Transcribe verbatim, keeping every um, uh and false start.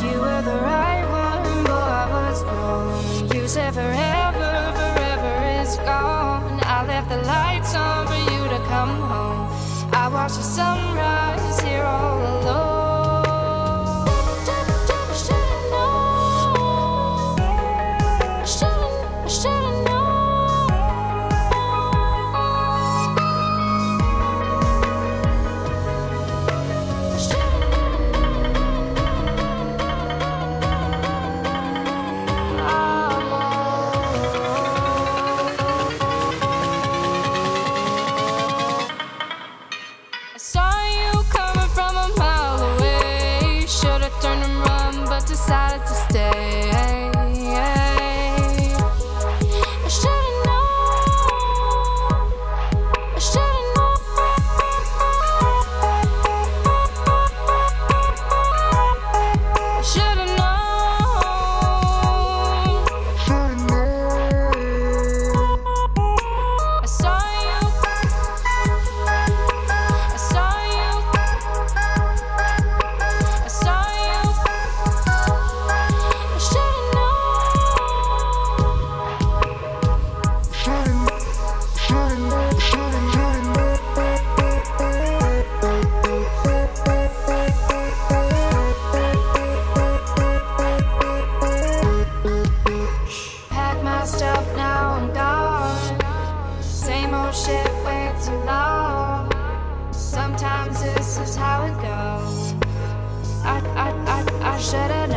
You were the right one, but I was wrong. You said forever, forever is gone. I left the lights on for you to come home. I watched the sunrise here all alone. Decided to stay. I should've known. I should've known. I should've known. I saw you. I saw you. I saw you. Shit, way too long. Sometimes this is how it goes. I, I, I, I should've